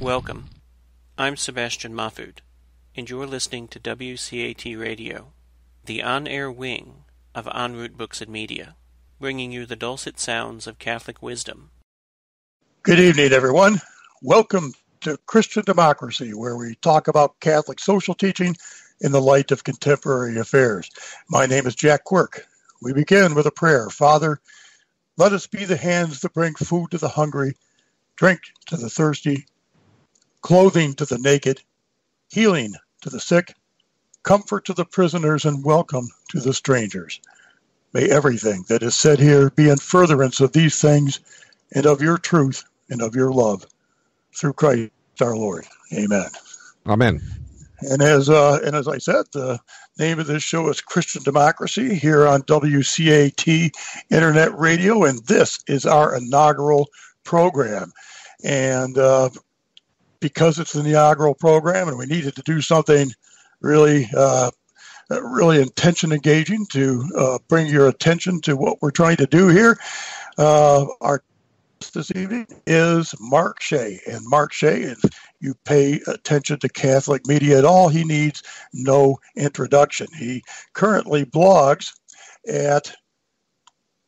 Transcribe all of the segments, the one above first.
Welcome. I'm Sebastian Mahfood, and you're listening to WCAT Radio, the on-air wing of Enroute Books and Media, bringing you the dulcet sounds of Catholic wisdom. Good evening, everyone. Welcome to Christian Democracy, where we talk about Catholic social teaching in the light of contemporary affairs. My name is Jack Quirk. We begin with a prayer. Father, let us be the hands that bring food to the hungry, drink to the thirsty, clothing to the naked, healing to the sick, comfort to the prisoners, and welcome to the strangers. May everything that is said here be in furtherance of these things and of your truth and of your love. Through Christ our Lord. Amen. Amen. And as I said, the name of this show is Christian Democracy here on WCAT Internet Radio, and this is our inaugural program. And because it's an inaugural program and we needed to do something really intention engaging to bring your attention to what we're trying to do here, our guest this evening is Mark Shea. And Mark Shea, if you pay attention to Catholic media at all, he needs no introduction. He currently blogs at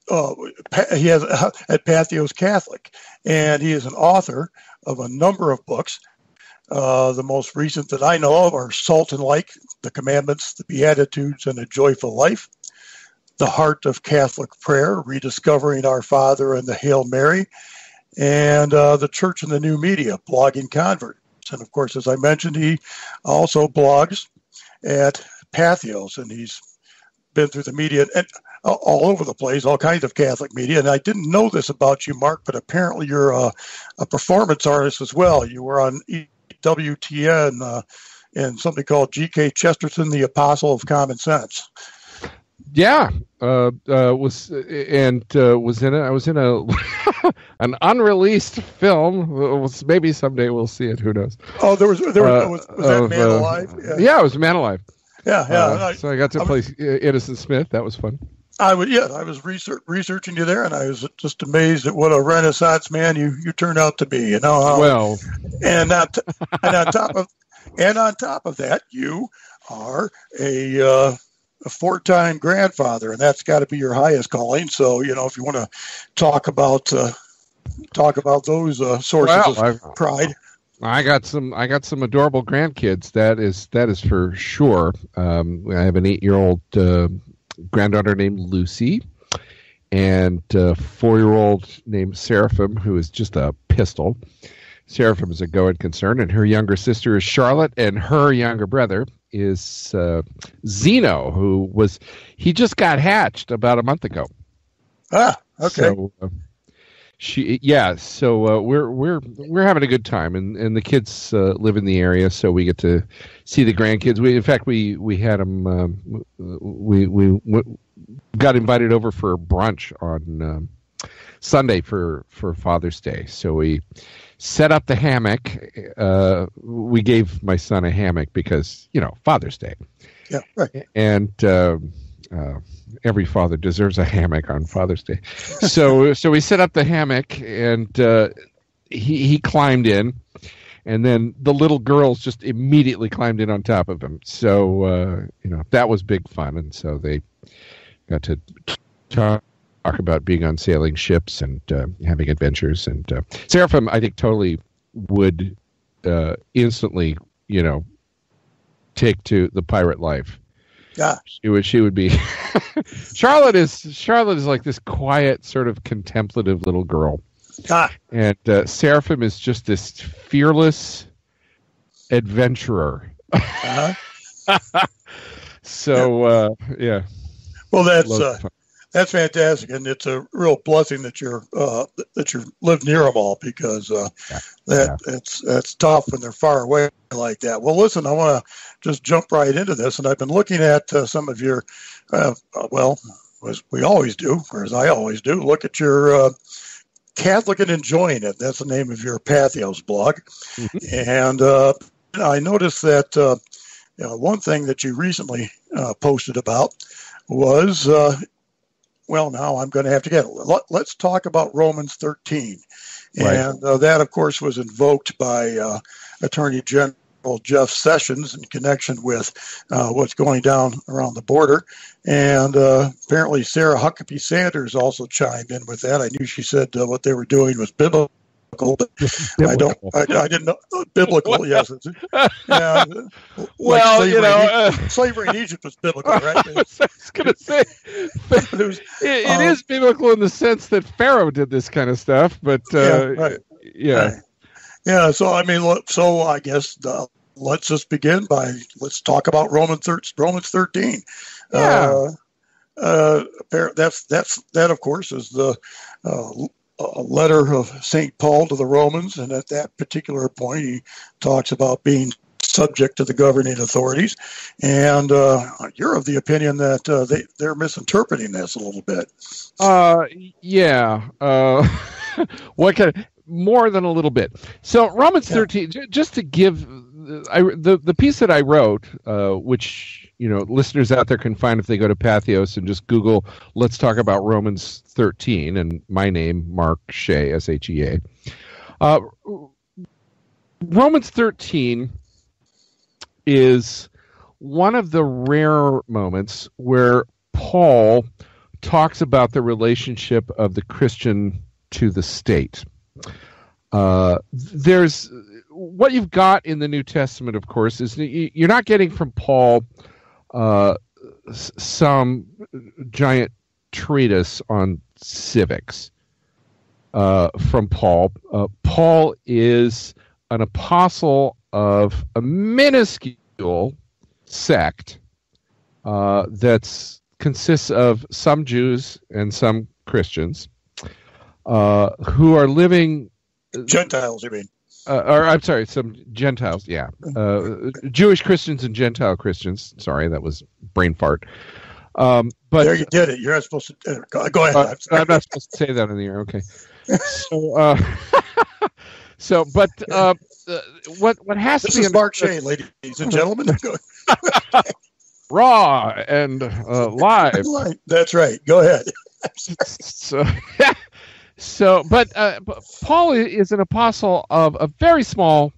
Patheos Catholic, and he is an author of a number of books. The most recent that I know of are Salt and Light, The Commandments, The Beatitudes, and A Joyful Life, The Heart of Catholic Prayer, Rediscovering Our Father and the Hail Mary, and The Church and the New Media, Blogging Converts. And of course, as I mentioned, he also blogs at Patheos, and he's been through the media and all over the place, all kinds of Catholic media. And I didn't know this about you, Mark, but apparently you're a performance artist as well. You were on EWTN and something called GK Chesterton, the Apostle of Common Sense. Yeah, was in it. I was in an unreleased film. Maybe someday we'll see it. Who knows? Oh, was that Man Alive? Yeah, it was Man Alive. Yeah. So I got to play Innocent Smith. That was fun. I was researching you there, and I was just amazed at what a Renaissance man you turned out to be. You know, and on top of that, you are a four-time grandfather, and that's got to be your highest calling. So, you know, if you want to talk about those sources of pride. I got some adorable grandkids. That is for sure. I have an 8-year-old granddaughter named Lucy, and a 4-year-old named Seraphim, who is just a pistol. Seraphim is a going concern, and her younger sister is Charlotte, and her younger brother is Zeno, he just got hatched about a month ago. Ah, okay. So, we're having a good time, and the kids live in the area, so we get to see the grandkids. We had them. We got invited over for brunch on Sunday for Father's Day, so we set up the hammock. We gave my son a hammock because Father's Day. Yeah, right. And every father deserves a hammock on Father's Day. So we set up the hammock, and he climbed in, and then the little girls just immediately climbed in on top of him. So, that was big fun. And so they got to talk about being on sailing ships and having adventures. And Seraphim, I think, totally would instantly, take to the pirate life. Yeah, she would be. Charlotte is like this quiet, sort of contemplative little girl, and Seraphim is just this fearless adventurer. Uh-huh. So yeah. Well, that's fantastic, and it's a real blessing that you live near them all, because that's tough when they're far away like that. Well, listen, I want to just jump right into this, and I've been looking at some of your, as I always do, look at your Catholic and Enjoying It. That's the name of your Patheos blog. Mm-hmm. And I noticed that one thing that you recently posted about was, well, now I'm going to have to get it. Let's talk about Romans 13. Right. And that, of course, was invoked by Attorney General Jeff Sessions in connection with what's going down around the border. And apparently Sarah Huckabee Sanders also chimed in with that. I knew she said what they were doing was biblical. But I didn't know. Biblical, yes. Well, slavery, you know, slavery in Egypt was biblical, right? I was going to say, it is biblical in the sense that Pharaoh did this kind of stuff, but so I mean, so I guess let's just begin by let's talk about Romans 13. Yeah. That of course is the a letter of St. Paul to the Romans, and at that particular point he talks about being subject to the governing authorities, and you're of the opinion that they're misinterpreting this a little bit. What kind of, more than a little bit. So Romans 13, just to give the piece that I wrote, which, you know, listeners out there can find if they go to Patheos and just Google, let's talk about Romans 13, and my name, Mark Shea, S-H-E-A. Romans 13 is one of the rare moments where Paul talks about the relationship of the Christian to the state. There's what you've got in the New Testament, of course, is you're not getting from Paul some giant treatise on civics from Paul. Paul is an apostle of a minuscule sect that consists of some Jews and some Christians who are living. Gentiles, you mean? Some Gentiles, yeah. Jewish Christians and Gentile Christians. Sorry, that was brain fart. But there, you did it. You're not supposed to. Go ahead. I'm not supposed to say that in the air. Okay. So, what has this to be? This is Mark Shea, ladies and gentlemen. Raw and live. That's right. Go ahead. But Paul is an apostle of a very small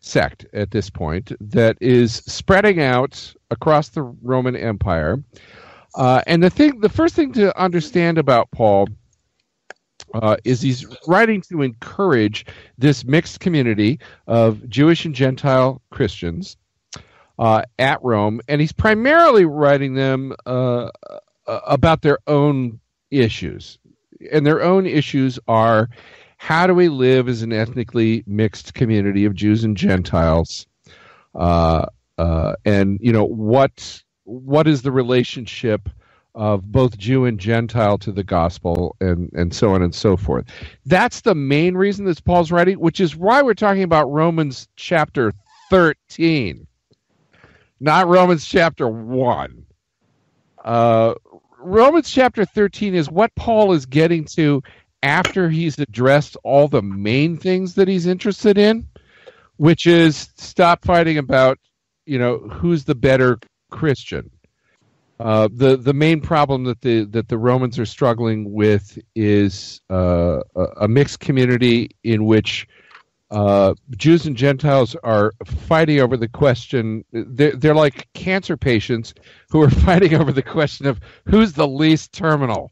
sect at this point that is spreading out across the Roman Empire. And the first thing to understand about Paul is he's writing to encourage this mixed community of Jewish and Gentile Christians at Rome, and he's primarily writing them about their own issues. And their own issues are, how do we live as an ethnically mixed community of Jews and Gentiles? And, you know, what is the relationship of both Jew and Gentile to the gospel, and so on and so forth. That's the main reason that Paul's writing, which is why we're talking about Romans chapter 13, not Romans chapter 1. Romans chapter 13 is what Paul is getting to after he's addressed all the main things that he's interested in, which is stop fighting about, you know, who's the better Christian. The main problem that the Romans are struggling with is a mixed community in which Jews and Gentiles are fighting over the question. They're like cancer patients who are fighting over the question of who's the least terminal.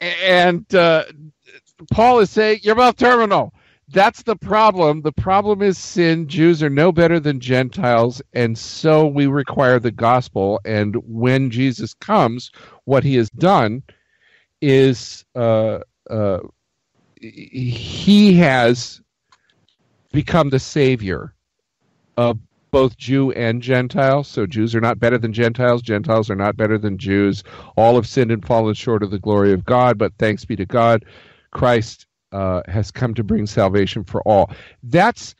And Paul is saying, you're both terminal. That's the problem. The problem is sin. Jews are no better than Gentiles, and so we require the gospel. And when Jesus comes, what he has done is... he has become the savior of both Jew and Gentile. So Jews are not better than Gentiles. Gentiles are not better than Jews. All have sinned and fallen short of the glory of God, but thanks be to God, Christ has come to bring salvation for all. That's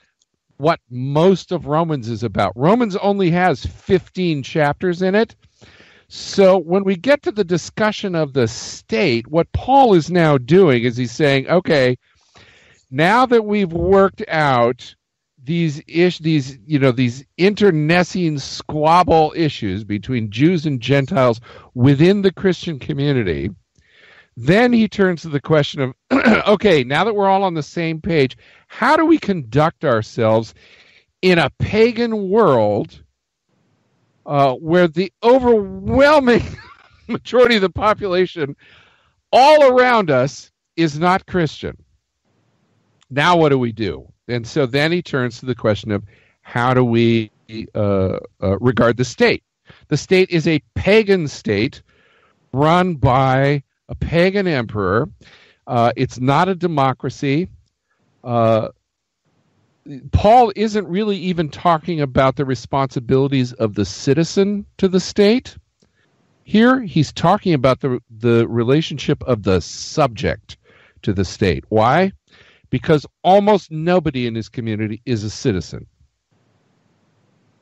what most of Romans is about. Romans only has 15 chapters in it. So when we get to the discussion of the state, what Paul is now doing is he's saying, okay, now that we've worked out these internecine squabble issues between Jews and Gentiles within the Christian community, then he turns to the question of, okay, now that we're all on the same page, how do we conduct ourselves in a pagan world where the overwhelming majority of the population all around us is not Christian? Now what do we do? And so then he turns to the question of how do we regard the state? The state is a pagan state run by a pagan emperor. It's not a democracy. Paul isn't really even talking about the responsibilities of the citizen to the state. Here he's talking about the relationship of the subject to the state. Why? Because almost nobody in his community is a citizen.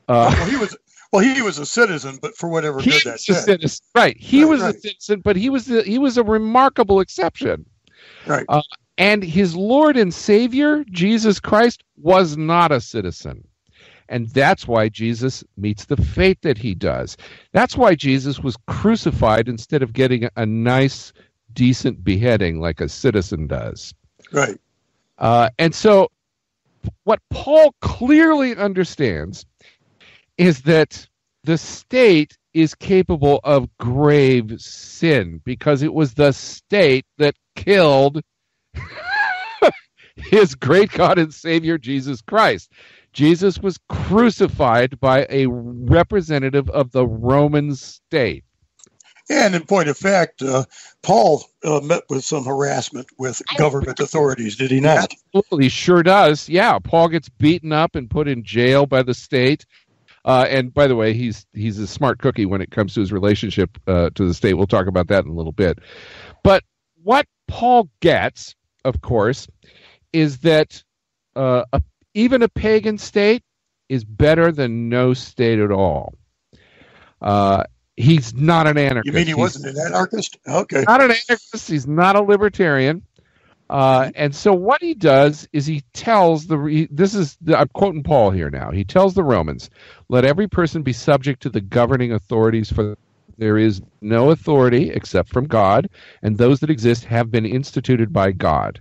Well, he was a citizen, but for whatever good that said. Right. He was a citizen, but he was a remarkable exception. Right. And his Lord and Savior, Jesus Christ, was not a citizen. And that's why Jesus meets the fate that he does. That's why Jesus was crucified instead of getting a nice, decent beheading like a citizen does. Right. And so what Paul clearly understands is that the state is capable of grave sin because it was the state that killed his great God and Savior, Jesus Christ. Jesus was crucified by a representative of the Roman state. And in point of fact, Paul met with some harassment with government authorities, did he not? Absolutely, sure does. Yeah, Paul gets beaten up and put in jail by the state. And by the way, he's a smart cookie when it comes to his relationship to the state. We'll talk about that in a little bit. But what Paul gets, of course, is that even a pagan state is better than no state at all. He's not an anarchist. You mean he wasn't an anarchist? Okay. Not an anarchist. He's not a libertarian. And so what he does is he tells I'm quoting Paul here now. He tells the Romans, let every person be subject to the governing authorities, for there is no authority except from God, and those that exist have been instituted by God.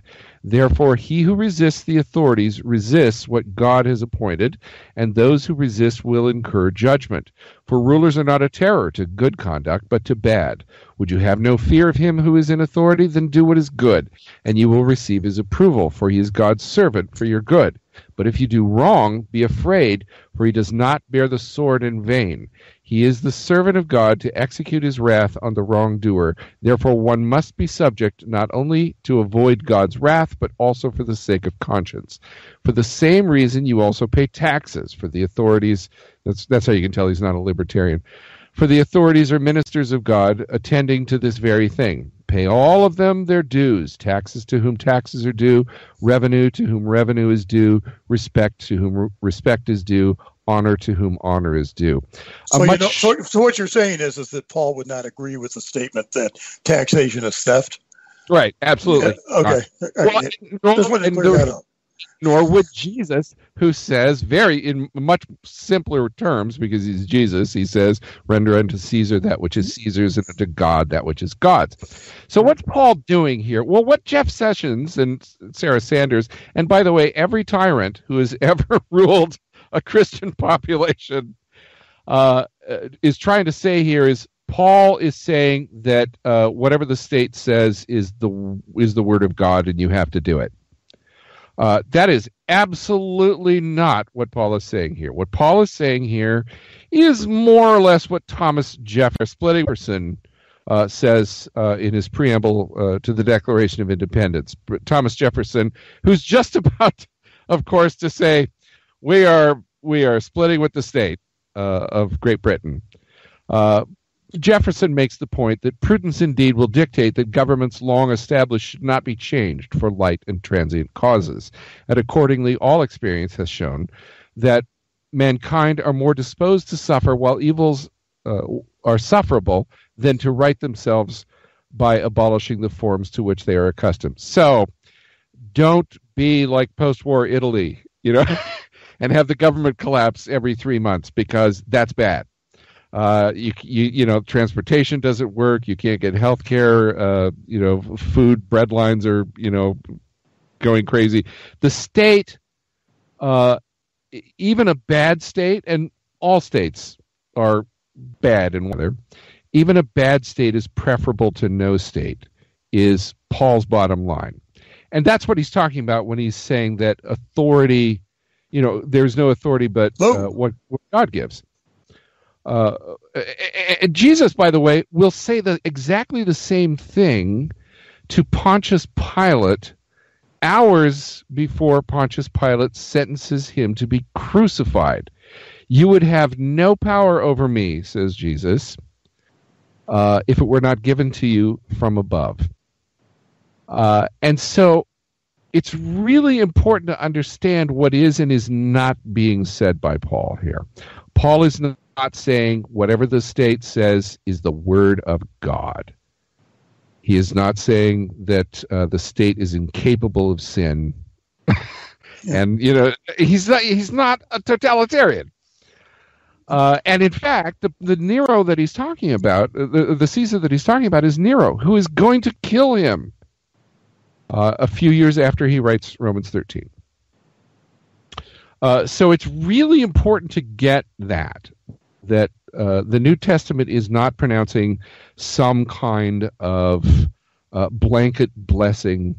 Therefore, he who resists the authorities resists what God has appointed, and those who resist will incur judgment. For rulers are not a terror to good conduct, but to bad. Would you have no fear of him who is in authority? Then do what is good, and you will receive his approval, for he is God's servant for your good. But if you do wrong, be afraid, for he does not bear the sword in vain. He is the servant of God to execute his wrath on the wrongdoer. Therefore, one must be subject not only to avoid God's wrath, but also for the sake of conscience. For the same reason, you also pay taxes for the authorities. That's how you can tell he's not a libertarian. For the authorities are ministers of God, attending to this very thing. Pay all of them their dues, taxes to whom taxes are due, revenue to whom revenue is due, respect to whom respect is due, honor to whom honor is due. So what you're saying is that Paul would not agree with the statement that taxation is theft? Right, absolutely. Okay. Nor would Jesus, who says, in much simpler terms, because he's Jesus, he says, render unto Caesar that which is Caesar's and unto God that which is God's. So what's Paul doing here? Well, what Jeff Sessions and Sarah Sanders, and by the way, every tyrant who has ever ruled a Christian population is trying to say here is Paul is saying that whatever the state says is the word of God, and you have to do it. That is absolutely not what Paul is saying here. What Paul is saying here is more or less what Thomas Jefferson says in his preamble to the Declaration of Independence. Thomas Jefferson, who's just about, of course, to say, We are splitting with the state of Great Britain. Jefferson makes the point that prudence indeed will dictate that governments long established should not be changed for light and transient causes, and accordingly all experience has shown that mankind are more disposed to suffer while evils are sufferable than to right themselves by abolishing the forms to which they are accustomed. So don't be like post-war Italy, you know, and have the government collapse every 3 months, because that's bad. You know, transportation doesn't work. You can't get health care. You know, food, bread lines are, you know, going crazy. The state, even a bad state, and all states are bad in weather, even a bad state is preferable to no state, is Paul's bottom line. And that's what he's talking about when he's saying that authority, you know, there's no authority but what God gives. And Jesus, by the way, will say exactly the same thing to Pontius Pilate hours before Pontius Pilate sentences him to be crucified. You would have no power over me, says Jesus, if it were not given to you from above. And so it's really important to understand what is and is not being said by Paul here. Paul is not saying whatever the state says is the word of God. He is not saying that the state is incapable of sin. And, you know, he's not a totalitarian. And in fact, the Nero that he's talking about, the Caesar that he's talking about is Nero, who is going to kill him a few years after he writes Romans 13. So it's really important to get that the New Testament is not pronouncing some kind of blanket blessing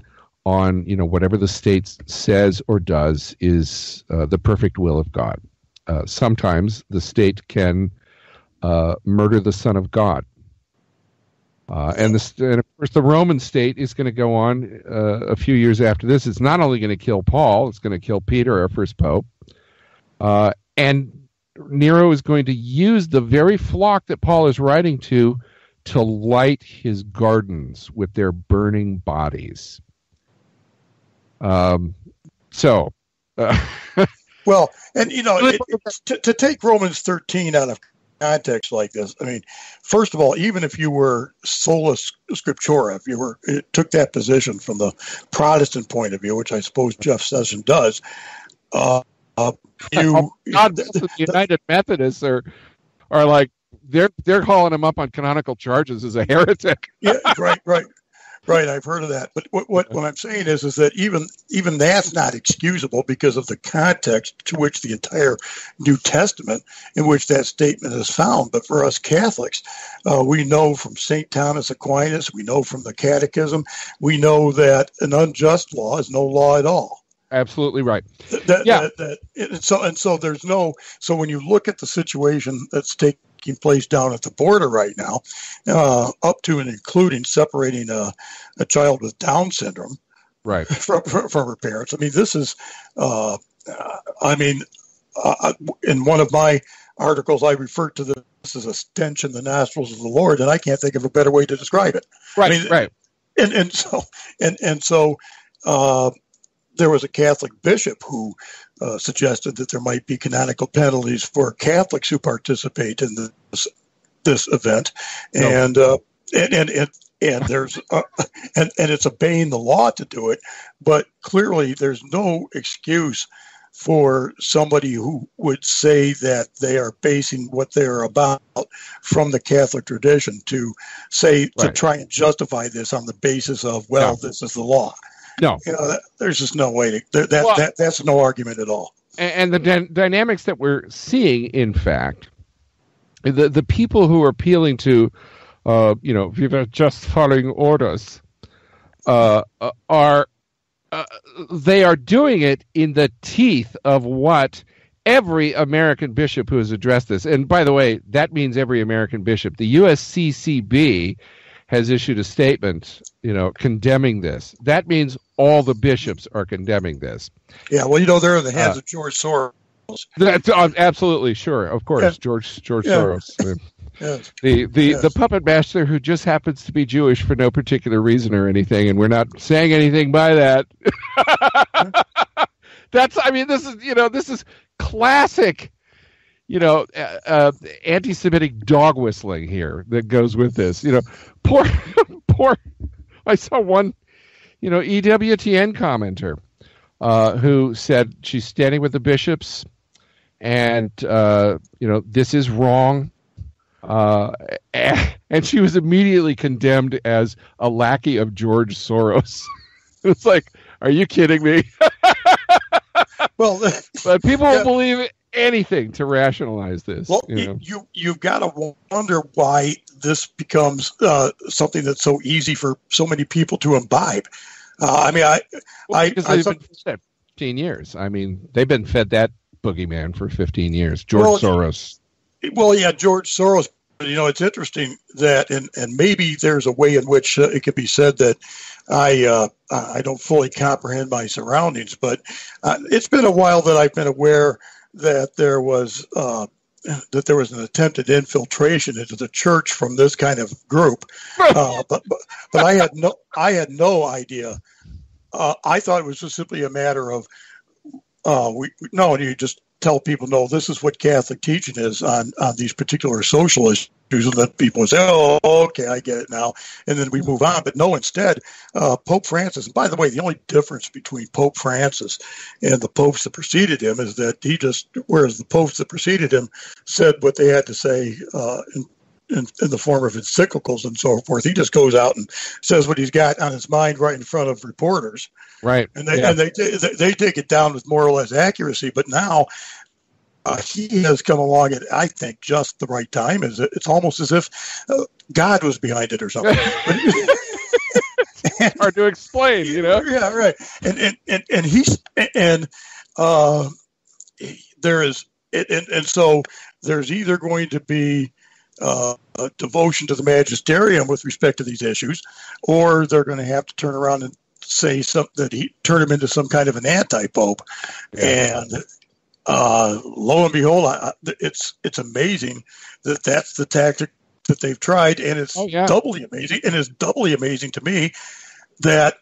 on, you know, whatever the state says or does is the perfect will of God. Sometimes the state can murder the Son of God. And of course, the Roman state is going to go on a few years after this. It's not only going to kill Paul, it's going to kill Peter, our first pope. And Nero is going to use the very flock that Paul is writing to light his gardens with their burning bodies. Well, and, you know, to take Romans 13 out of context like this, I mean, first of all, even if you were sola scriptura, if you were took that position from the Protestant point of view, which I suppose Jeff Sessions does, the United Methodists are like they're calling him up on canonical charges as a heretic. Yeah, right. I've heard of that. But what I'm saying is that even that's not excusable because of the context to which the entire New Testament in which that statement is found. But for us Catholics, we know from Saint Thomas Aquinas, we know from the Catechism, we know that an unjust law is no law at all. Absolutely right. So when you look at the situation that's taking place down at the border right now, up to and including separating a child with Down syndrome, right, from her parents. I mean, this is, in one of my articles, I refer to this as a stench in the nostrils of the Lord, and I can't think of a better way to describe it. Right, I mean, right. And so, there was a Catholic bishop who suggested that there might be canonical penalties for Catholics who participate in this event, and it's obeying the law to do it. But clearly, there's no excuse for somebody who would say that they are basing what they're about from the Catholic tradition to say to try and justify this on the basis of this is the law. No, you know, there's just no way that's no argument at all. And the dynamics that we're seeing, in fact, the people who are appealing to, you know, we were just following orders, they are doing it in the teeth of what every American bishop who has addressed this. And by the way, that means every American bishop. The USCCB has issued a statement, you know, condemning this. That means all the bishops are condemning this. Yeah, well, you know, they're in the hands of George Soros. That's absolutely sure, of course, yeah. George Soros, the puppet master who just happens to be Jewish for no particular reason or anything, and we're not saying anything by that. That's, I mean, this is classic you know, anti-Semitic dog whistling here that goes with this. You know, poor. I saw one, you know, EWTN commenter who said she's standing with the bishops, and you know, this is wrong. And she was immediately condemned as a lackey of George Soros. It's like, are you kidding me? Well, but people will believe anything to rationalize this. Well, you've got to wonder why this becomes something that's so easy for so many people to imbibe. I mean, because they've been fed 15 years. I mean, they've been fed that boogeyman for 15 years, George Soros. Well, yeah, George Soros. You know, it's interesting that, and maybe there's a way in which it could be said that I don't fully comprehend my surroundings, but it's been a while that I've been aware that there was an attempted infiltration into the church from this kind of group, but I had no idea. I thought it was just simply a matter of you just tell people, no, this is what Catholic teaching is on these particular social issues, and let people say, oh, okay, I get it now, and then we move on. But no, instead, Pope Francis, and by the way, the only difference between Pope Francis and the popes that preceded him is that whereas the popes that preceded him said what they had to say in the form of encyclicals and so forth, he just goes out and says what he's got on his mind right in front of reporters. Right. And they take it down with more or less accuracy. But now he has come along at, I think, just the right time. It's almost as if God was behind it or something. It's hard to explain, you know? Yeah, right. And he's, and there is, and so there's either going to be a devotion to the magisterium with respect to these issues, or they're going to have to turn around and say something that he turned him into some kind of an anti-pope. Yeah. And lo and behold, it's amazing that that's the tactic that they've tried, and it's doubly amazing. And it's doubly amazing to me that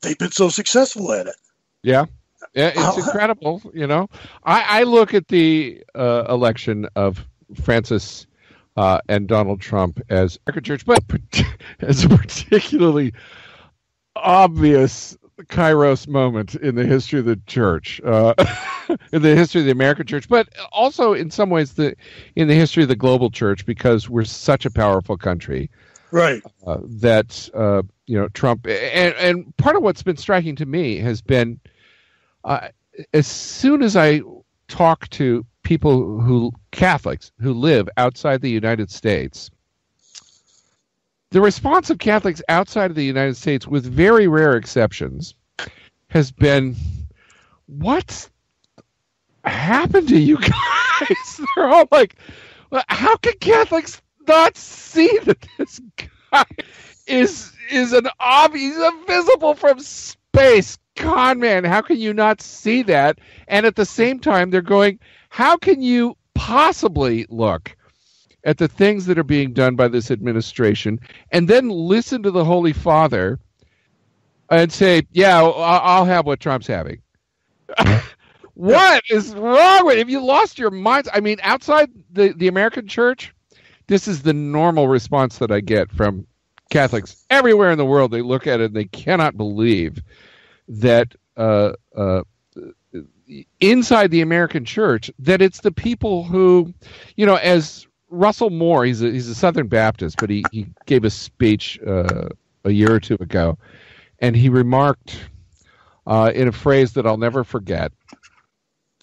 they've been so successful at it. Yeah. Yeah, it's incredible. You know, I look at the election of Francis and Donald Trump as American Church, but as a particularly obvious Kairos moment in the history of the church, in the history of the American church, but also in some ways in the history of the global church, because we're such a powerful country, right? That you know, Trump, and part of what's been striking to me has been as soon as I talk to people Catholics who live outside the United States, the response of Catholics outside of the United States, with very rare exceptions, has been, "What happened to you guys?" They're all like, well, "How can Catholics not see that this guy is an obvious, invisible from space con man? How can you not see that?" And at the same time, they're going, how can you possibly look at the things that are being done by this administration and then listen to the Holy Father and say, yeah, I'll have what Trump's having? What is wrong with you? Have you lost your minds? I mean, outside the American church, this is the normal response that I get from Catholics everywhere in the world. They look at it and they cannot believe that inside the American church, that it's the people who, you know, as Russell Moore, he's a Southern Baptist, but he gave a speech a year or two ago, and he remarked in a phrase that I'll never forget.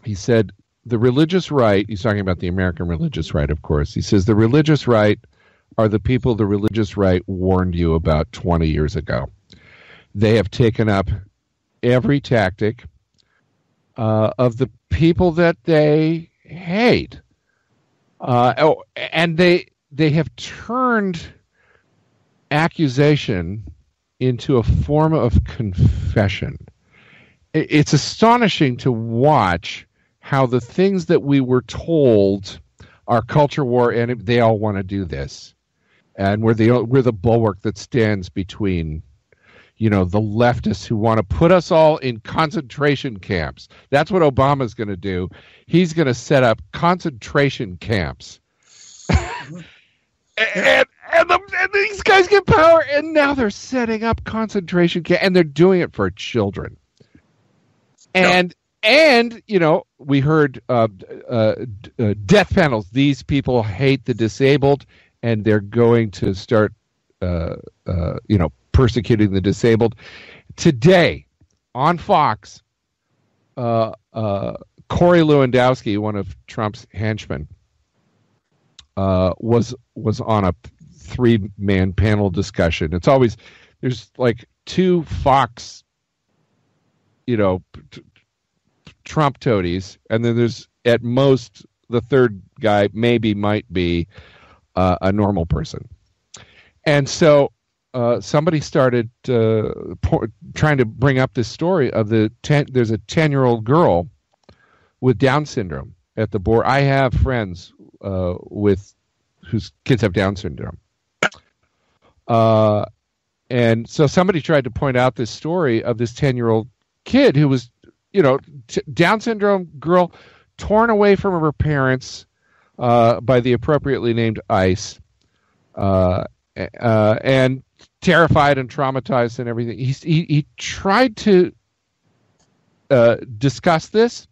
He said, the religious right, he's talking about the American religious right, of course, he says, the religious right are the people the religious right warned you about 20 years ago. They have taken up every tactic of the people that they hate. And they have turned accusation into a form of confession. It's astonishing to watch how the things that we were told our culture war, and they all want to do this, and we're the bulwark that stands between you know, the leftists who want to put us all in concentration camps. That's what Obama's going to do. He's going to set up concentration camps. And these guys get power, and now they're setting up concentration camps, and they're doing it for children. And you know, we heard death panels. These people hate the disabled, and they're going to start, you know, persecuting the disabled. Today on Fox, Corey Lewandowski, one of Trump's henchmen, was on a 3-man panel discussion. It's always, there's like two Fox, you know, Trump toadies, and then there's at most the third guy might be a normal person. And so somebody started trying to bring up this story of there's a 10-year-old girl with Down syndrome at the border. I have friends whose kids have Down syndrome. And so somebody tried to point out this story of this 10-year-old kid who was, you know, Down syndrome girl, torn away from her parents by the appropriately named ICE, and terrified and traumatized and everything. He tried to discuss this,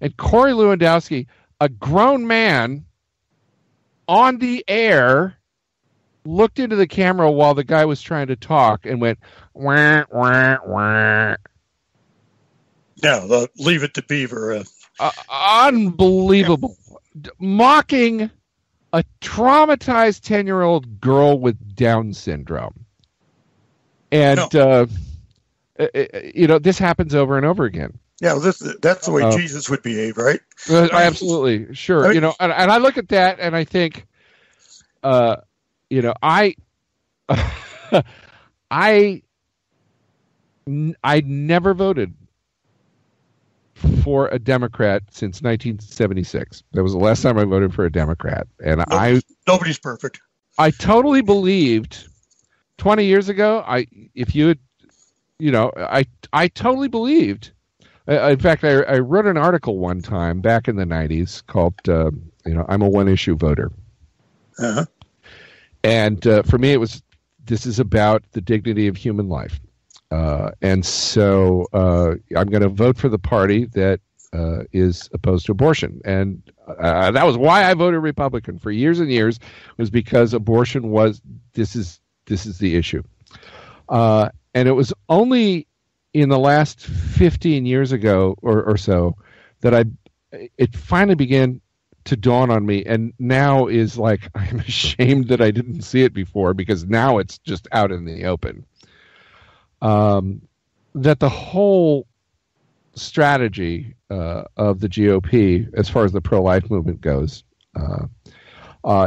and Corey Lewandowski, a grown man, on the air, looked into the camera while the guy was trying to talk and went, wah, wah, wah. No, Leave It to Beaver. Unbelievable. Yeah. Mocking a traumatized 10-year-old girl with Down syndrome. And, you know, this happens over and over again. Yeah, well, that's the way Jesus would behave, right? Absolutely, sure. I mean, you know, and I look at that and I think, you know, I never voted for a Democrat since 1976. That was the last time I voted for a Democrat, and nobody's perfect. I totally believed 20 years ago. I totally believed. In fact, I wrote an article one time back in the 90s called, you know, I'm a one-issue voter. Uh-huh. And for me, it was, this is about the dignity of human life. And so I'm going to vote for the party that is opposed to abortion. And that was why I voted Republican for years and years, was because abortion was, this is the issue. And it was only in the last 15 years ago or so that it finally began to dawn on me, and now is like, I'm ashamed that I didn't see it before, because now it's just out in the open, that the whole strategy of the GOP, as far as the pro-life movement goes,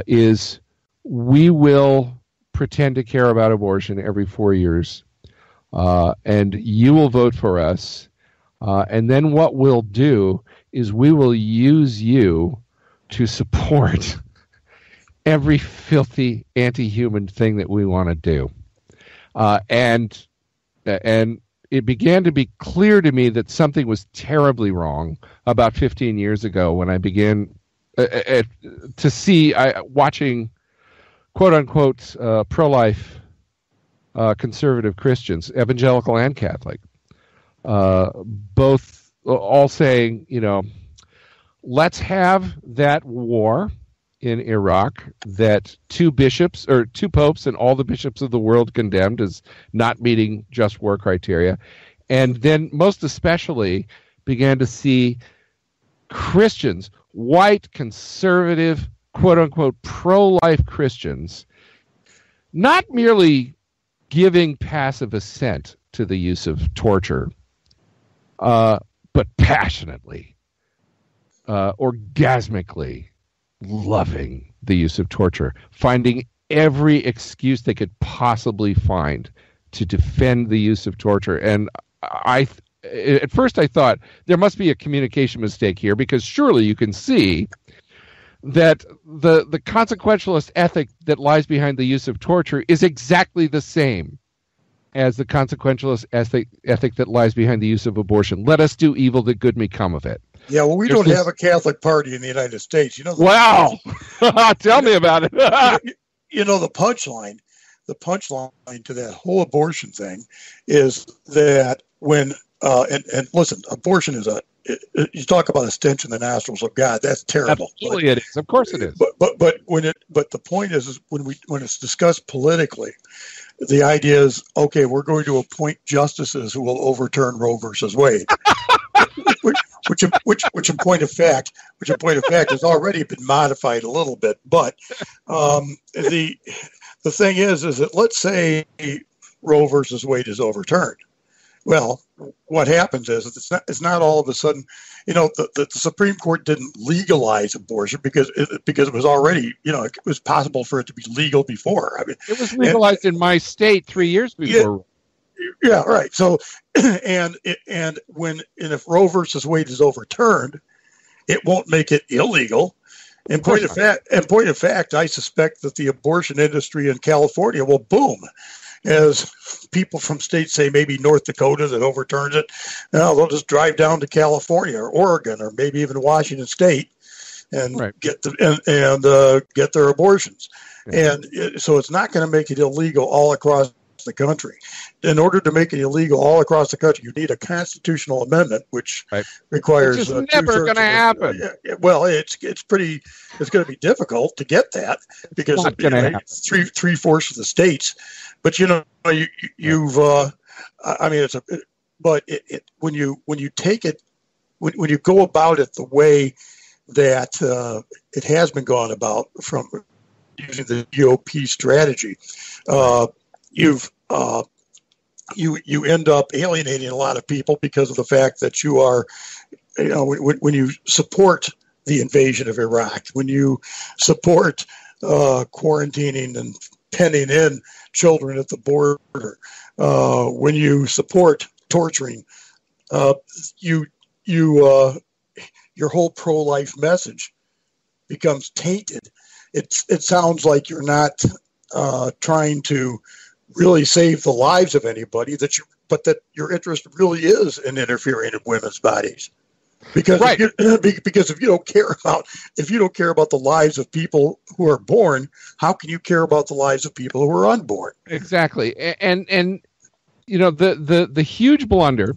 is we will pretend to care about abortion every 4 years, and you will vote for us, and then what we'll do is we will use you to support every filthy anti-human thing that we want to do. And it began to be clear to me that something was terribly wrong about 15 years ago when I began to see, watching quote-unquote pro-life conservative Christians, evangelical and Catholic, both all saying, you know, let's have that war in Iraq that two popes and all the bishops of the world condemned as not meeting just war criteria. And then most especially began to see Christians, white, conservative, quote-unquote pro-life Christians, not merely giving passive assent to the use of torture, but passionately, orgasmically loving the use of torture, finding every excuse they could possibly find to defend the use of torture. And at first I thought there must be a communication mistake here, because surely you can see that the consequentialist ethic that lies behind the use of torture is exactly the same as the consequentialist ethic that lies behind the use of abortion. Let us do evil that good may come of it. Yeah, well, we don't have a Catholic party in the United States. You know. Wow! Tell me about it. You know, the punchline to that whole abortion thing is that when and listen, abortion is you talk about a stench in the nostrils of God. That's terrible. Absolutely, it is. Of course, it is. But the point is when it's discussed politically, the idea is, okay, we're going to appoint justices who will overturn Roe versus Wade. Which, in point of fact, has already been modified a little bit. But the thing is that let's say Roe versus Wade is overturned. Well, what happens is it's not all of a sudden. You know, the Supreme Court didn't legalize abortion because it was already, you know, it was possible for it to be legal before. I mean, it was legalized in my state 3 years before. Yeah, right. So, if Roe versus Wade is overturned, it won't make it illegal. In point of fact, I suspect that the abortion industry in California will boom as people from states, say maybe North Dakota, that overturns it. Now they'll just drive down to California or Oregon or maybe even Washington State and get their abortions. Yeah. And so it's not going to make it illegal all across the country. In order to make it illegal all across the country, you need a constitutional amendment, which requires. Which is never going to happen. Well, it's going to be difficult to get that because it's three-fourths of the states. But you know, when you go about it the way that it has been gone about from using the GOP strategy. You end up alienating a lot of people because of the fact that you are, you know, when you support the invasion of Iraq, when you support quarantining and penning in children at the border, when you support torturing, your whole pro-life message becomes tainted. It sounds like you're not trying to really save the lives of anybody, but that your interest really is in interfering in women's bodies, because if you don't care about the lives of people who are born, how can you care about the lives of people who are unborn? Exactly, and you know the huge blunder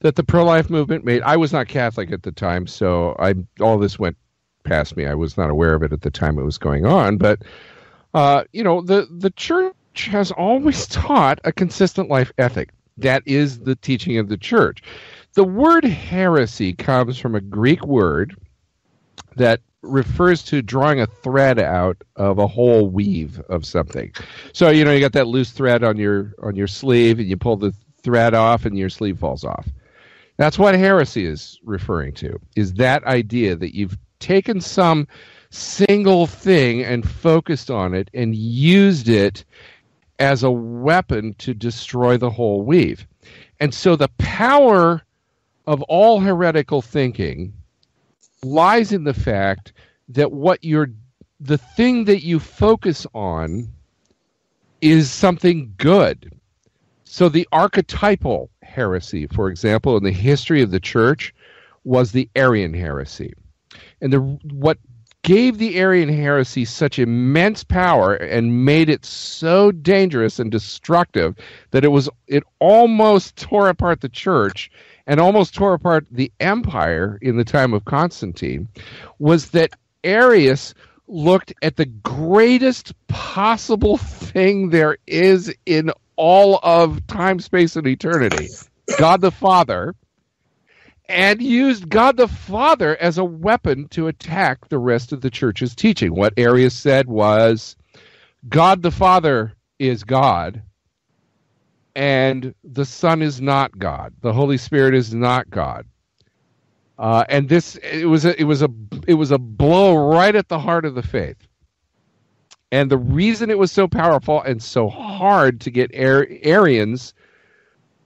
that the pro-life movement made. I was not Catholic at the time, so all this went past me. I was not aware of it at the time it was going on, but you know the church has always taught a consistent life ethic. That is the teaching of the church. The word heresy comes from a Greek word that refers to drawing a thread out of a whole weave of something. So, you know, you got that loose thread on your sleeve, and you pull the thread off and your sleeve falls off. That's what heresy is referring to, is that idea that you've taken some single thing and focused on it and used it as a weapon to destroy the whole weave. And so the power of all heretical thinking lies in the fact that the thing that you focus on is something good. So the archetypal heresy, for example, in the history of the church was the Arian heresy. And what gave the Arian heresy such immense power and made it so dangerous and destructive that it almost tore apart the church and almost tore apart the empire in the time of Constantine, was that Arius looked at the greatest possible thing there is in all of time, space, and eternity, God the Father, and used God the Father as a weapon to attack the rest of the church's teaching. What Arius said was, God the Father is God, and the Son is not God. The Holy Spirit is not God. And this it was a blow right at the heart of the faith. And the reason it was so powerful and so hard to get Arians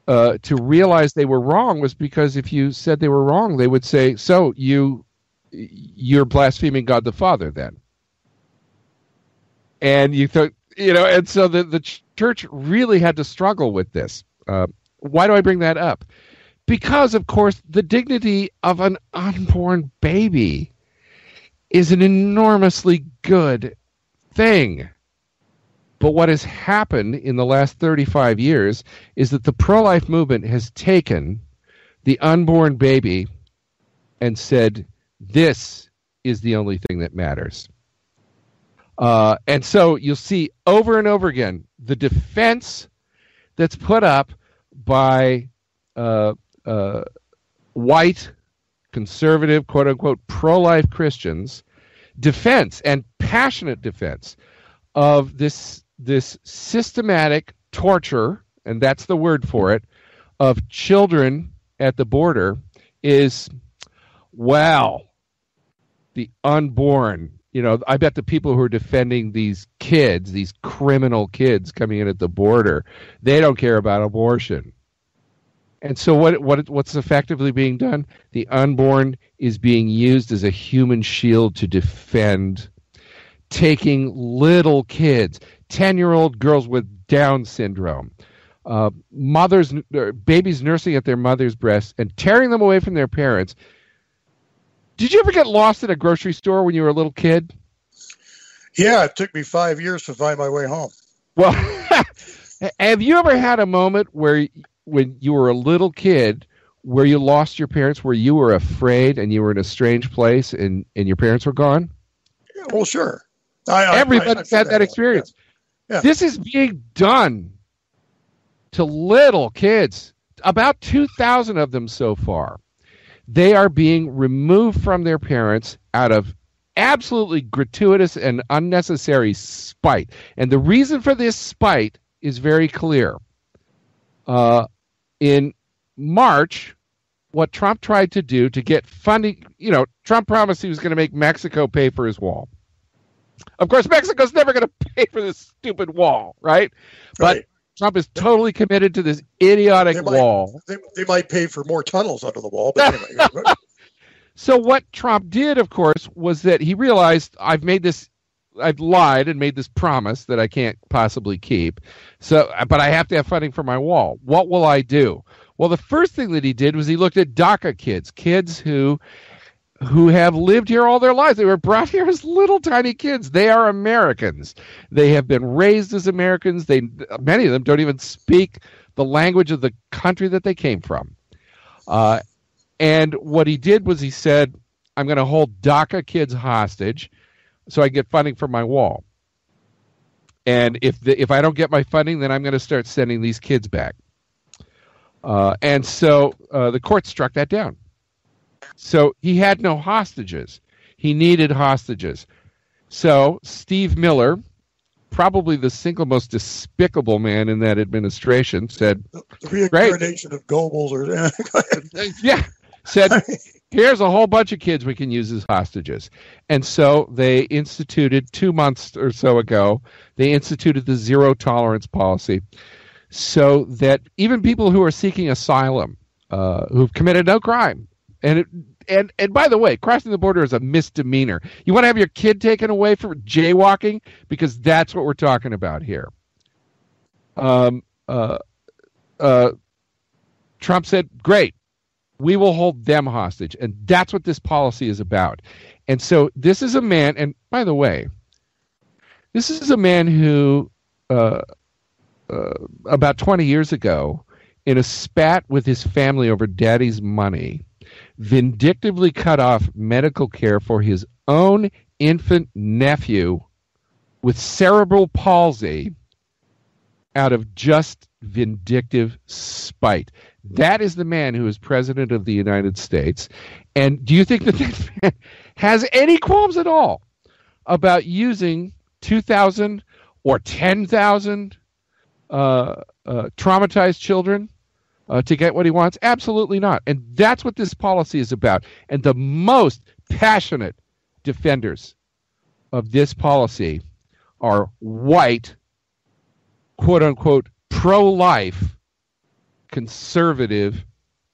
to realize they were wrong was because if you said they were wrong, they would say, so you're blaspheming God the Father then. And you thought, you know, and so the church really had to struggle with this. Why do I bring that up? Because, of course, the dignity of an unborn baby is an enormously good thing. But what has happened in the last 35 years is that the pro-life movement has taken the unborn baby and said, this is the only thing that matters. And so you'll see over and over again the defense that's put up by white, conservative, quote-unquote, pro-life Christians, defense and passionate defense of this systematic torture, and that's the word for it, of children at the border is, wow, the unborn. You know, I bet the people who are defending these kids, these criminal kids coming in at the border, they don't care about abortion. And so what's effectively being done? The unborn is being used as a human shield to defend taking little kids, 10-year-old girls with Down syndrome, babies nursing at their mother's breasts and tearing them away from their parents. Did you ever get lost at a grocery store when you were a little kid? Yeah, it took me 5 years to find my way home. Well, have you ever had a moment where when you were a little kid where you lost your parents, where you were afraid and you were in a strange place and your parents were gone? Yeah, well, sure. Everybody's had that experience. Yeah. Yeah. This is being done to little kids, about 2,000 of them so far. They are being removed from their parents out of absolutely gratuitous and unnecessary spite. And the reason for this spite is very clear. In March, what Trump tried to do to get funding, you know, Trump promised he was going to make Mexico pay for his wall. Of course, Mexico's never going to pay for this stupid wall, right? But Trump is totally committed to this idiotic wall. They might pay for more tunnels under the wall, but anyway. So what Trump did, of course, was that he realized I've lied and made this promise that I can't possibly keep. So, but I have to have funding for my wall. What will I do? Well, the first thing that he did was he looked at DACA kids who have lived here all their lives. They were brought here as little tiny kids. They are Americans. They have been raised as Americans. Many of them don't even speak the language of the country that they came from. And what he did was he said, I'm going to hold DACA kids hostage so I get funding for my wall. And if I don't get my funding, then I'm going to start sending these kids back. And so the court struck that down. So he had no hostages. He needed hostages. So Steve Miller, probably the single most despicable man in that administration, said... The reincarnation of Goebbels. Yeah. Said, here's a whole bunch of kids we can use as hostages. And so they instituted, 2 months or so ago, they instituted the zero-tolerance policy so that even people who are seeking asylum, who've committed no crime... And by the way, crossing the border is a misdemeanor. You want to have your kid taken away for jaywalking? Because that's what we're talking about here. Trump said, great, we will hold them hostage. And that's what this policy is about. And so this is a man, and by the way, this is a man who about 20 years ago, in a spat with his family over daddy's money, vindictively cut off medical care for his own infant nephew with cerebral palsy out of just vindictive spite. That is the man who is president of the United States. And do you think that man has any qualms at all about using 2,000 or 10,000 traumatized children to get what he wants? Absolutely not. And that's what this policy is about. And the most passionate defenders of this policy are white, quote-unquote, pro-life, conservative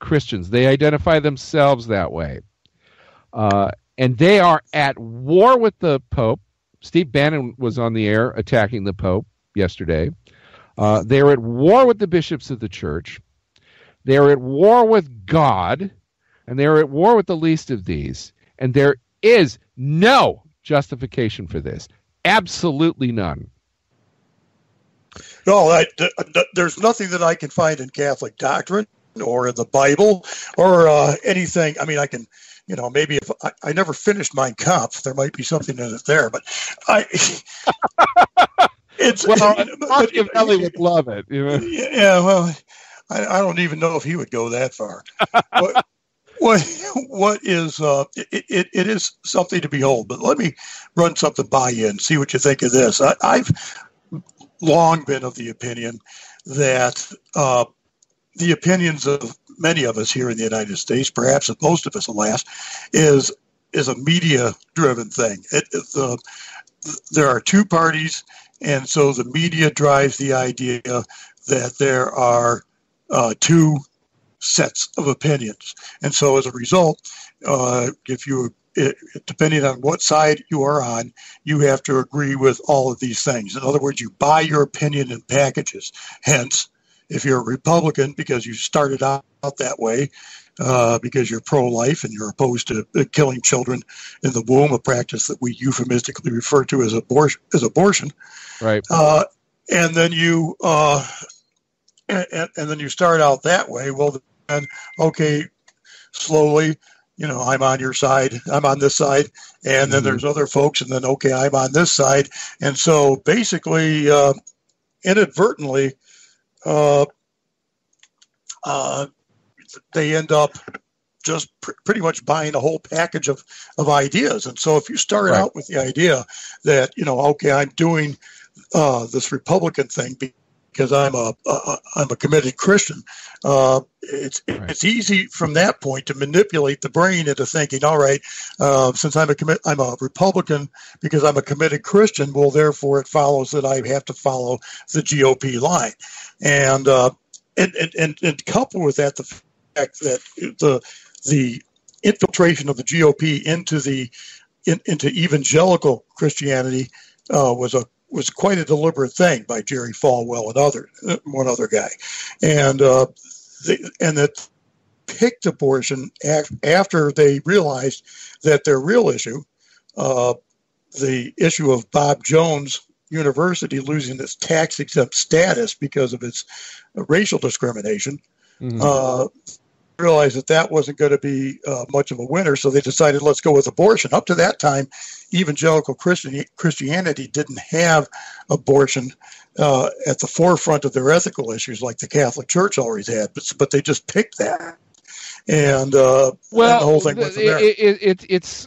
Christians. They identify themselves that way. And they are at war with the Pope. Steve Bannon was on the air attacking the Pope yesterday. They're at war with the bishops of the church. They're at war with God, and they're at war with the least of these. And there is no justification for this. Absolutely none. No, there's nothing that I can find in Catholic doctrine or in the Bible or anything. I mean, I can, you know, maybe if I never finished Mein Kampf, there might be something in it there, but Machiavelli would love it. You know? Yeah, well, I don't even know if he would go that far. But what is it is something to behold. But let me run something by you and see what you think of this. I've long been of the opinion that the opinions of many of us here in the United States, perhaps of most of us, alas, is a media-driven thing. There are two parties, and so the media drives the idea that there are two sets of opinions. And so as a result, depending on what side you are on, you have to agree with all of these things. In other words, you buy your opinion in packages. Hence, if you're a Republican, because you started out that way, because you're pro-life and you're opposed to killing children in the womb, a practice that we euphemistically refer to as abortion. Right. And then you start out that way. Well, then, okay, slowly, you know, I'm on your side, I'm on this side, and then there's other folks, and then, okay, I'm on this side. And so basically, inadvertently, they end up just pretty much buying a whole package of ideas. And so if you start out with the idea that, you know, okay, I'm doing this Republican thing because I'm a committed Christian. It's easy from that point to manipulate the brain into thinking, all right, since I'm a Republican because I'm a committed Christian, well, therefore it follows that I have to follow the GOP line. And coupled with that, the fact that the infiltration of the GOP into evangelical Christianity was quite a deliberate thing by Jerry Falwell and one other guy, and that picked abortion after they realized that their real issue, the issue of Bob Jones University losing its tax exempt status because of its racial discrimination, realized that wasn't going to be much of a winner, so they decided let's go with abortion. Up to that time, evangelical Christianity didn't have abortion at the forefront of their ethical issues like the Catholic Church always had, but they just picked that, and the whole thing went from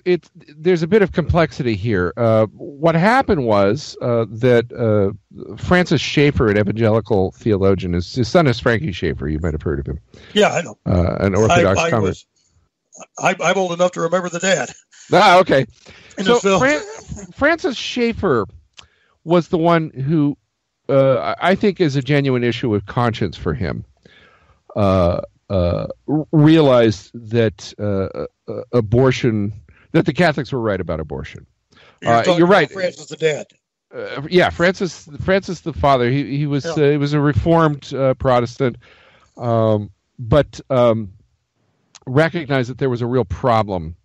there. There's a bit of complexity here. What happened was that Francis Schaeffer, an evangelical theologian, his son is Frankie Schaeffer. You might have heard of him. Yeah, I know. An Orthodox convert. I'm old enough to remember the dad. Ah, okay. So Francis Schaeffer was the one who I think is a genuine issue of conscience for him. Realized that abortion, that the Catholics were right about abortion. You're right. Francis the dad. Francis the father. He was a Reformed Protestant, but recognized that there was a real problem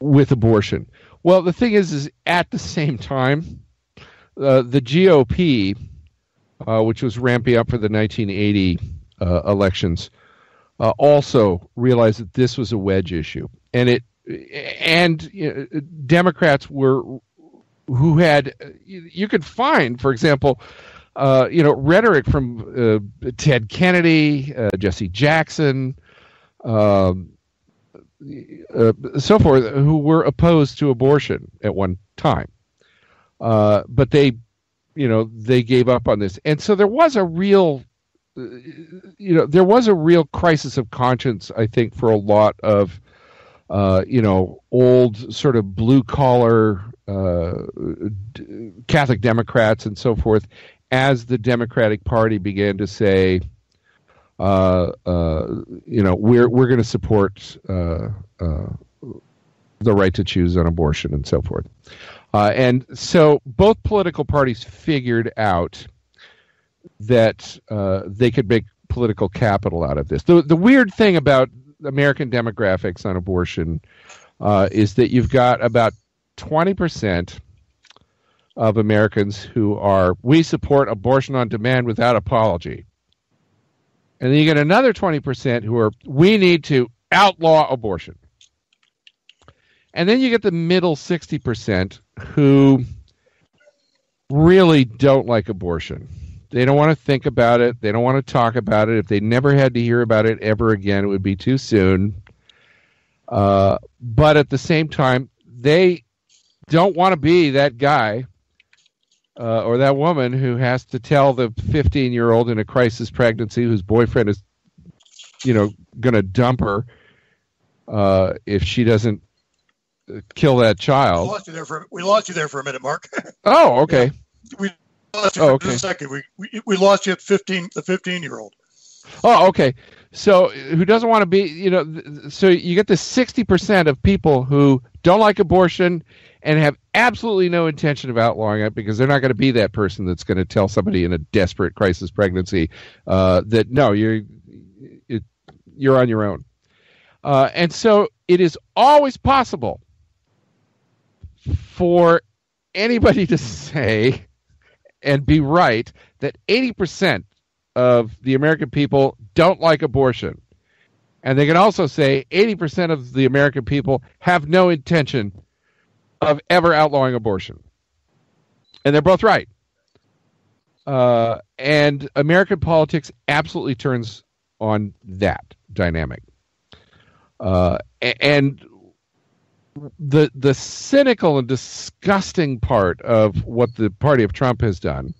with abortion. Well, the thing is at the same time, the GOP. Which was ramping up for the 1980 elections, also realized that this was a wedge issue, and Democrats you could find, for example, rhetoric from Ted Kennedy, Jesse Jackson, so forth, who were opposed to abortion at one time, but they. They gave up on this. And so there was a real, crisis of conscience, I think, for a lot of, old sort of blue-collar Catholic Democrats and so forth, as the Democratic Party began to say, we're going to support the right to choose on abortion and so forth. And so both political parties figured out that they could make political capital out of this. The weird thing about American demographics on abortion is that you've got about 20% of Americans who are, we support abortion on demand without apology. And then you get another 20% who are, we need to outlaw abortion. And then you get the middle 60% who really don't like abortion. They don't want to think about it. They don't want to talk about it. If they never had to hear about it ever again, it would be too soon. But at the same time, they don't want to be that guy or that woman who has to tell the 15-year-old in a crisis pregnancy whose boyfriend is, you know, going to dump her if she doesn't kill that child. We lost you there for a minute, Mark. Oh, okay. Yeah. We lost you for a second. We lost you at the 15-year-old. Oh, okay. So who doesn't want to be, you know, so you get the 60% of people who don't like abortion and have absolutely no intention of outlawing it because they're not going to be that person that's going to tell somebody in a desperate crisis pregnancy that, no, you're on your own. And so it is always possible for anybody to say and be right that 80% of the American people don't like abortion. And they can also say 80% of the American people have no intention of ever outlawing abortion. And they're both right. And American politics absolutely turns on that dynamic. And the cynical and disgusting part of what the party of Trump has done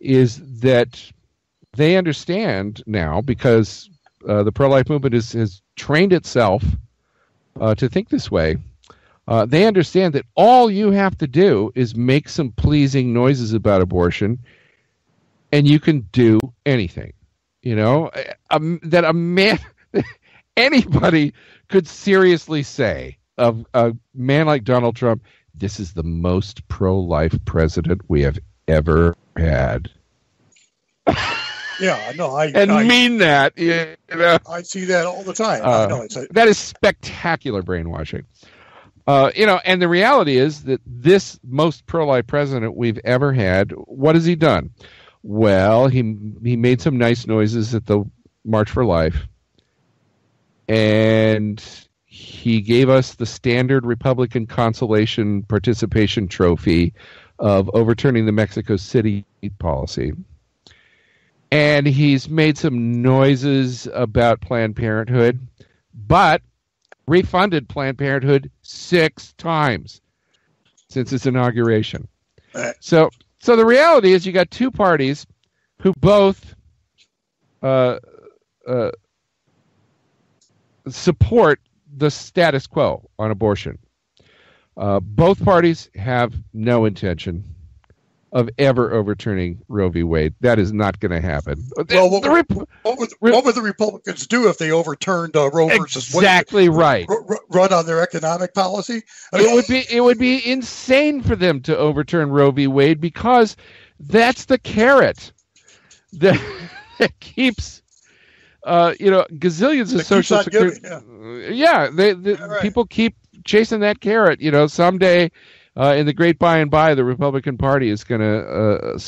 is that they understand now, because the pro-life movement has trained itself to think this way, they understand that all you have to do is make some pleasing noises about abortion, and you can do anything. You know, that a man... Anybody could seriously say of a man like Donald Trump, this is the most pro-life president we have ever had. Yeah, no, I mean that. You know? I see that all the time. That is spectacular brainwashing. You know, and the reality is that this most pro-life president we've ever had, what has he done? Well, he made some nice noises at the March for Life. And he gave us the standard Republican consolation participation trophy of overturning the Mexico City policy. And he's made some noises about Planned Parenthood, but refunded Planned Parenthood 6 times since its inauguration. So the reality is you got two parties who both... support the status quo on abortion. Both parties have no intention of ever overturning Roe v. Wade. That is not going to happen. Well, what would the Republicans do if they overturned Roe versus Wade? Exactly right. Run on their economic policy? It would be insane for them to overturn Roe v. Wade because that's the carrot that keeps... gazillions of social security. People keep chasing that carrot. You know, someday in the great by and by, the Republican Party is going to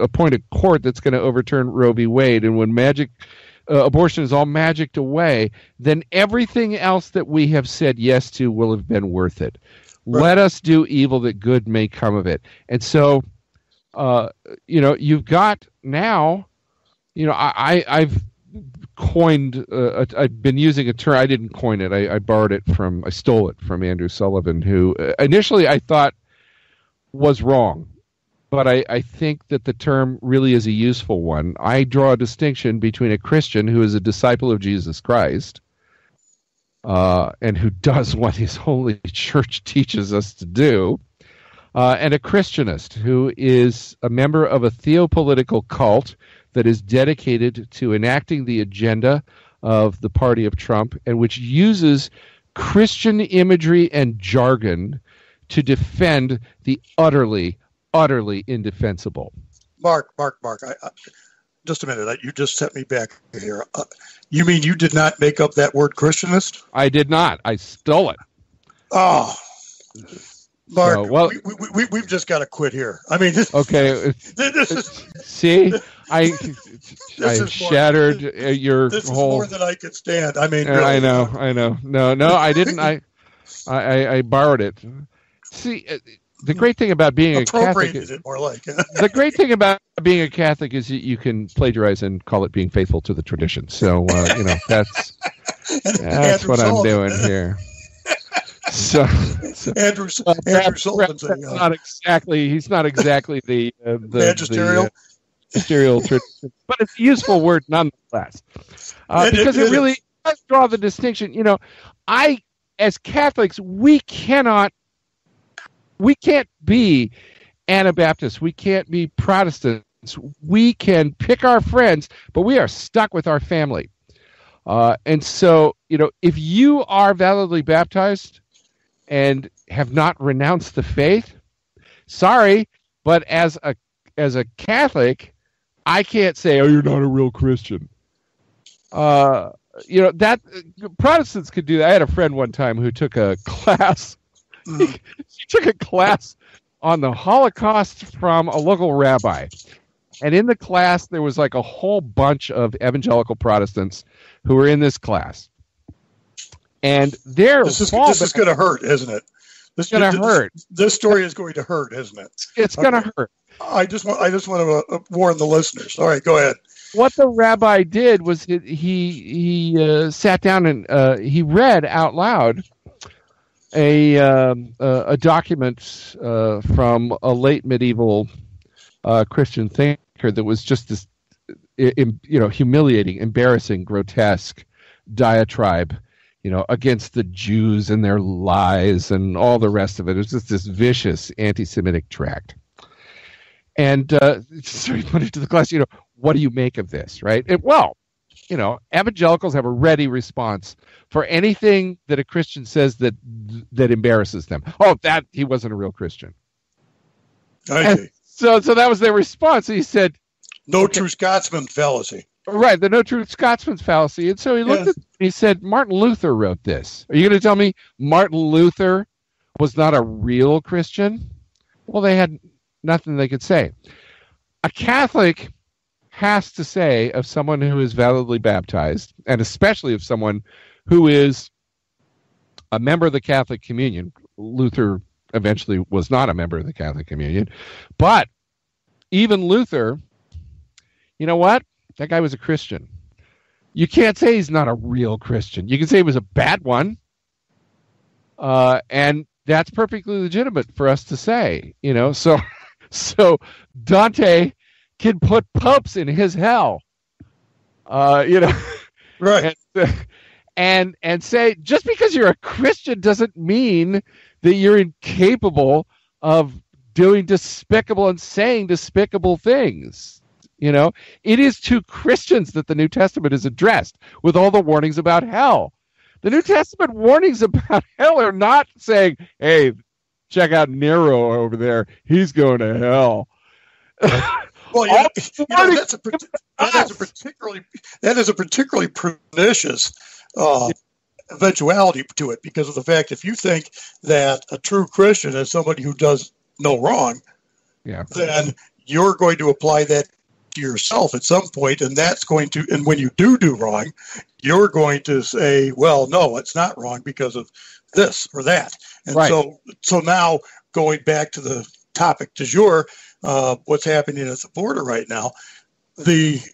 appoint a court that's going to overturn Roe v. Wade. And when abortion is all magicked away, then everything else that we have said yes to will have been worth it. Right. Let us do evil that good may come of it. And so, you've got now, you know, I've coined, I've been using a term, I didn't coin it, I stole it from Andrew Sullivan, who initially I thought was wrong, but I think that the term really is a useful one. I draw a distinction between a Christian who is a disciple of Jesus Christ and who does what his holy church teaches us to do, and a Christianist who is a member of a theopolitical cult that is dedicated to enacting the agenda of the party of Trump and which uses Christian imagery and jargon to defend the utterly, utterly indefensible. Mark, I just a minute. You just set me back here. You mean you did not make up that word Christianist? I did not. I stole it. Oh, Mark, so, well, we've just got to quit here. I mean, this, okay. This is, see, I shattered your this whole. This is more than I could stand. I mean, really. I know. No, I didn't. I borrowed it. See, the great thing about being a Catholic is it more like the great thing about being a Catholic is you can plagiarize and call it being faithful to the tradition. So that's what I'm doing here. So Andrew Sullivan, he's not exactly the magisterial tradition, but it's a useful word nonetheless because it really does draw the distinction. You know, as Catholics, we can't be Anabaptists, we can't be Protestants. We can pick our friends, but we are stuck with our family. And so, you know, if you are validly baptized and have not renounced the faith, sorry, but as a Catholic, I can't say, "Oh, you're not a real Christian." You know that Protestants could do that. I had a friend one time who took a class. She took a class on the Holocaust from a local rabbi, and in the class there was like a whole bunch of evangelical Protestants who were in this class, and this is going to hurt, isn't it? This is going to hurt. This story is going to hurt, isn't it? It's going to hurt. I just want to warn the listeners. All right, go ahead. What the rabbi did was he sat down and he read out loud a document from a late medieval Christian thinker that was just this, humiliating, embarrassing, grotesque diatribe, against the Jews and their lies and all the rest of it. It was just this vicious anti-Semitic tract. And so he put it to the class, what do you make of this, right? Evangelicals have a ready response for anything that a Christian says that embarrasses them. Oh, that he wasn't a real Christian. Okay. So that was their response. He said, "No true Scotsman fallacy." Right, the no true Scotsman's fallacy. And so he looked at it and he said, "Martin Luther wrote this. Are you going to tell me Martin Luther was not a real Christian?" Well, they had nothing they could say. A Catholic has to say of someone who is validly baptized, and especially of someone who is a member of the Catholic Communion. Luther eventually was not a member of the Catholic Communion, but even Luther, you know what? That guy was a Christian. You can't say he's not a real Christian. You can say he was a bad one, and that's perfectly legitimate for us to say. So Dante can put popes in his hell, right? And say just because you're a Christian doesn't mean that you're incapable of doing despicable and saying despicable things. It is to Christians that the New Testament is addressed with all the warnings about hell. The New Testament warnings about hell are not saying, "Hey, check out Nero over there; he's going to hell." Well, that is a particularly pernicious eventuality to it, because of the fact if you think that a true Christian is somebody who does no wrong, then you're going to apply that to yourself at some point, and that's going to, and when you do wrong, you're going to say, "Well, no, it's not wrong because of this or that." And right. So now going back to the topic du jour, what's happening at the border right now? This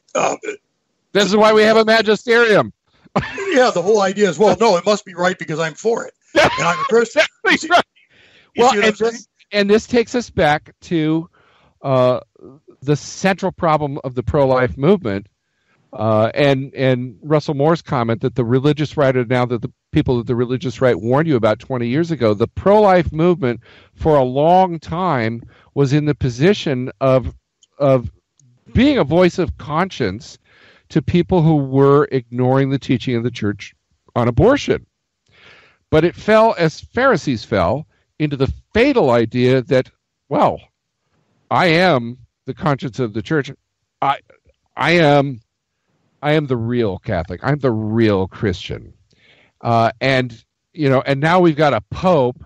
is why we have a magisterium. The whole idea is, well, no, it must be right because I'm for it, and I'm a Christian. Exactly right. This takes us back to the central problem of the pro-life movement, and Russell Moore's comment that the religious right are now that the people that the religious right warned you about 20 years ago. The pro-life movement for a long time was in the position of being a voice of conscience to people who were ignoring the teaching of the church on abortion. But it fell, as Pharisees fell, into the fatal idea that, well, I am the conscience of the church. I am the real Catholic. I'm the real Christian. And now we've got a pope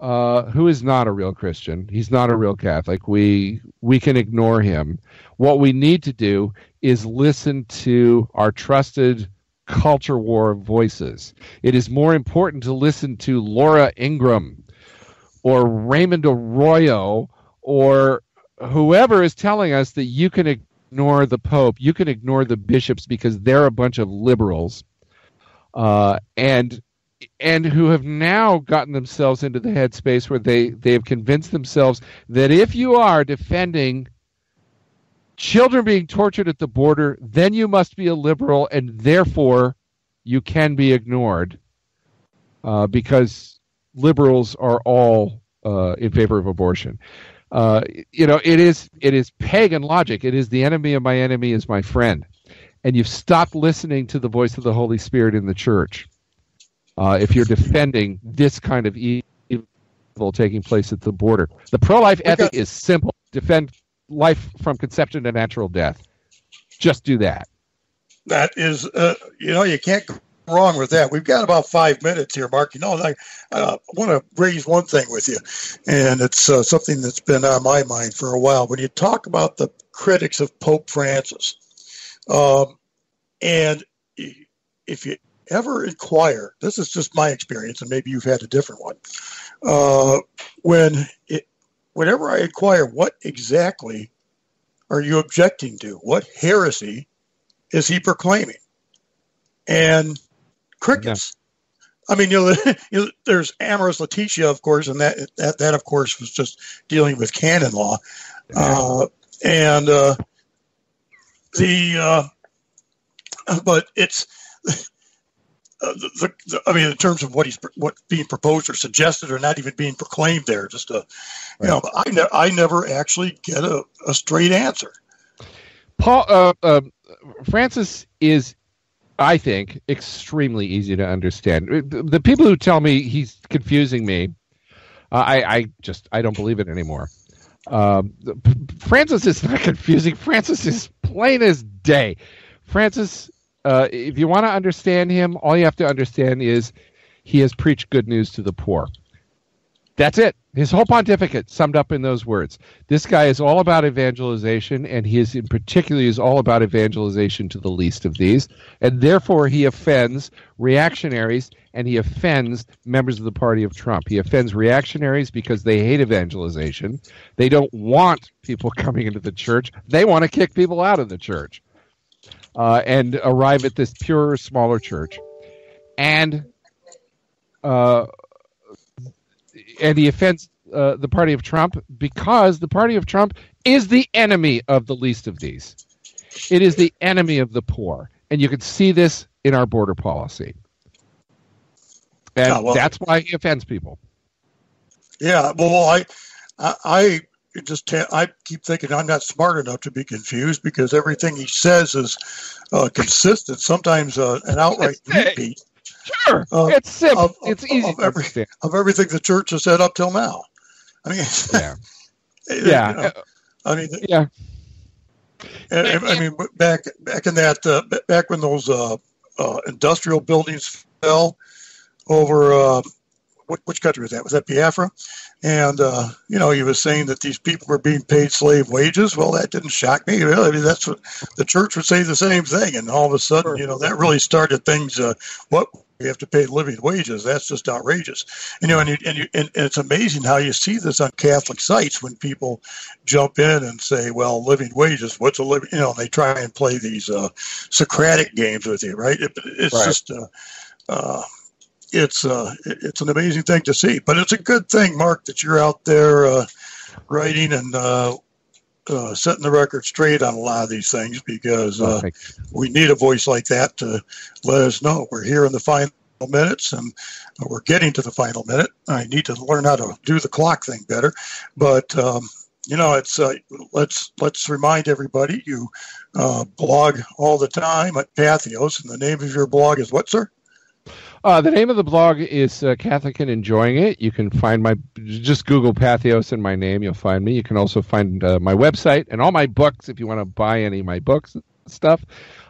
who is not a real Christian. He's not a real Catholic. We can ignore him. What we need to do is listen to our trusted culture war voices. It is more important to listen to Laura Ingram or Raymond Arroyo or whoever is telling us that you can ignore the Pope, you can ignore the bishops because they're a bunch of liberals, and who have now gotten themselves into the headspace where they have convinced themselves that if you are defending children being tortured at the border, then you must be a liberal, and therefore you can be ignored because liberals are all in favor of abortion. It is pagan logic. It is the enemy of my enemy is my friend. And you've stopped listening to the voice of the Holy Spirit in the church if you're defending this kind of evil taking place at the border. The pro-life ethic is simple. Defend life from conception to natural death. Just do that. That is, you can't go wrong with that. We've got about 5 minutes here, Mark. I want to raise one thing with you, and it's something that's been on my mind for a while. When you talk about the critics of Pope Francis, and if you ever inquire, this is just my experience, and maybe you've had a different one, whenever I inquire, what exactly are you objecting to? What heresy is he proclaiming? And crickets. Yeah. I mean, there's Amaris Letitia, of course, and that of course was just dealing with canon law, but it's in terms of what's being proposed or suggested or not even being proclaimed there, just I never actually get a straight answer. Paul Francis is, I think, extremely easy to understand. The people who tell me he's confusing me, I don't believe it anymore. Francis is not confusing. Francis is plain as day. Francis, if you want to understand him, all you have to understand is he has preached good news to the poor. That's it. His whole pontificate summed up in those words. This guy is all about evangelization, and he is in particular is all about evangelization to the least of these, and therefore he offends reactionaries and he offends members of the party of Trump. He offends reactionaries because they hate evangelization. They don't want people coming into the church. They want to kick people out of the church and arrive at this purer, smaller church. And he offends the party of Trump because the party of Trump is the enemy of the least of these. It is the enemy of the poor. And you can see this in our border policy. And that's why he offends people. Yeah, well, I keep thinking I'm not smart enough to be confused because everything he says is consistent, sometimes an outright repeat. Sure, it's simple. It's easy to understand. Of everything the church has said up till now. I mean, back in that back when those industrial buildings fell over. Which country was that? Was that Biafra? And he was saying that these people were being paid slave wages. Well, that didn't shock me. Really. I mean, that's what the church would say the same thing. And all of a sudden, that really started things. What we have to pay living wages? That's just outrageous. And it's amazing how you see this on Catholic sites when people jump in and say, "Well, living wages. What's a living?" And they try and play these Socratic games with you, right? Just. It's an amazing thing to see, but it's a good thing, Mark, that you're out there writing and setting the record straight on a lot of these things because we need a voice like that to let us know. We're here in the final minutes, and we're getting to the final minute. I need to learn how to do the clock thing better, but it's let's remind everybody you blog all the time at Patheos, and the name of your blog is what, sir? The name of the blog is Catholic and Enjoying It. You can find my – just Google Patheos and my name. You'll find me. You can also find my website and all my books if you want to buy any of my books and stuff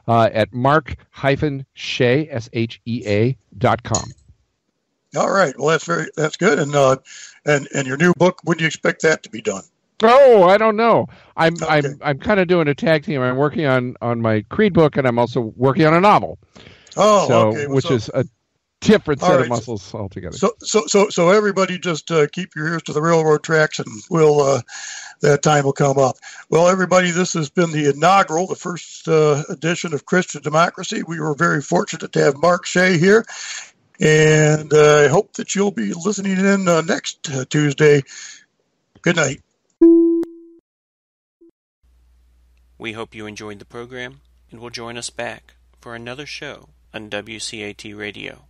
at mark-shea, shea.com. All right. Well, that's good. And your new book, when do you expect that to be done? Oh, I don't know. I'm kind of doing a tag team. I'm working on my creed book, and I'm also working on a novel. Oh, so, okay. Well, which is a different set of muscles altogether. So everybody just keep your ears to the railroad tracks, and we'll that time will come up. Well, everybody, this has been the inaugural, the first edition of Christian Democracy. We were very fortunate to have Mark Shea here. And I hope that you'll be listening in next Tuesday. Good night. We hope you enjoyed the program and will join us back for another show on WCAT Radio.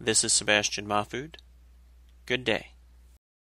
This is Sebastian Mahfood. Good day.